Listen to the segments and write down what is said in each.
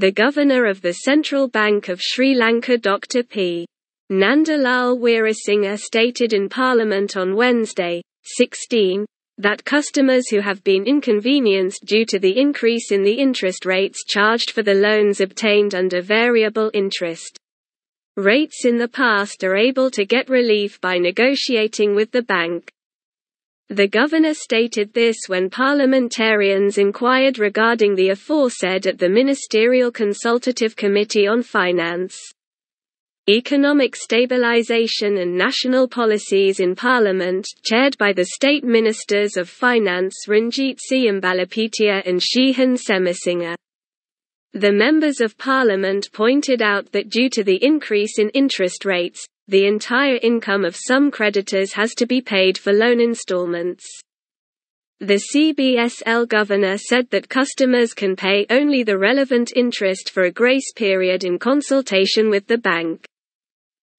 The Governor of the Central Bank of Sri Lanka Dr. P. Nandalal Weerasinghe stated in Parliament on Wednesday, 16, that customers who have been inconvenienced due to the increase in the interest rates charged for the loans obtained under variable interest rates in the past are able to get relief by negotiating with the bank. The governor stated this when parliamentarians inquired regarding the aforesaid at the Ministerial Consultative Committee on Finance, Economic Stabilisation and National Policies in Parliament, chaired by the State Ministers of Finance Ranjith Siyambalapitiya and Shehan Semasinghe. The members of Parliament pointed out that due to the increase in interest rates, the entire income of some creditors has to be paid for loan installments. The CBSL governor said that customers can pay only the relevant interest for a grace period in consultation with the bank.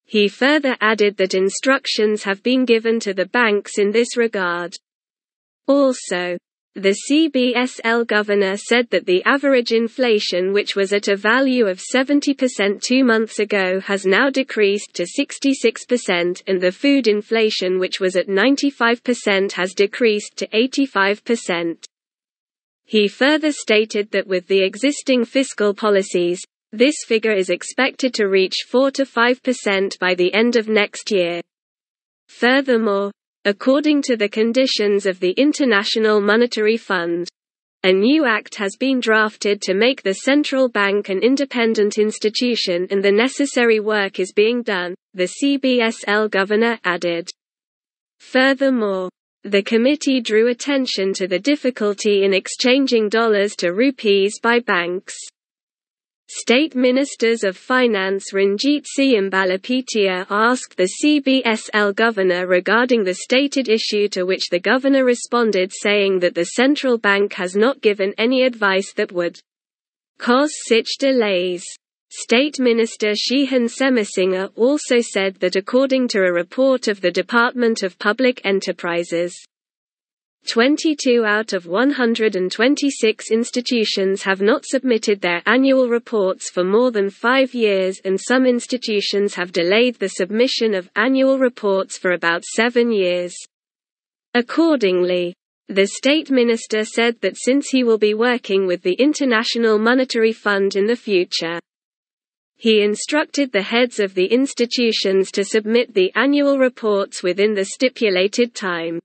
He further added that instructions have been given to the banks in this regard. Also, the CBSL governor said that the average inflation, which was at a value of 70% 2 months ago, has now decreased to 66%, and the food inflation, which was at 95%, has decreased to 85%. He further stated that with the existing fiscal policies, this figure is expected to reach 4 to 5% by the end of next year. Furthermore, according to the conditions of the International Monetary Fund, a new act has been drafted to make the central bank an independent institution, and the necessary work is being done, the CBSL governor added. Furthermore, the committee drew attention to the difficulty in exchanging dollars to rupees by banks. State Ministers of Finance Ranjith Siyambalapitiya asked the CBSL governor regarding the stated issue, to which the governor responded saying that the central bank has not given any advice that would cause such delays. State Minister Shehan Semasinghe also said that according to a report of the Department of Public Enterprises, 22 out of 126 institutions have not submitted their annual reports for more than 5 years, and some institutions have delayed the submission of annual reports for about 7 years. Accordingly, the State Minister said that since he will be working with the International Monetary Fund in the future, he instructed the heads of the institutions to submit the annual reports within the stipulated time.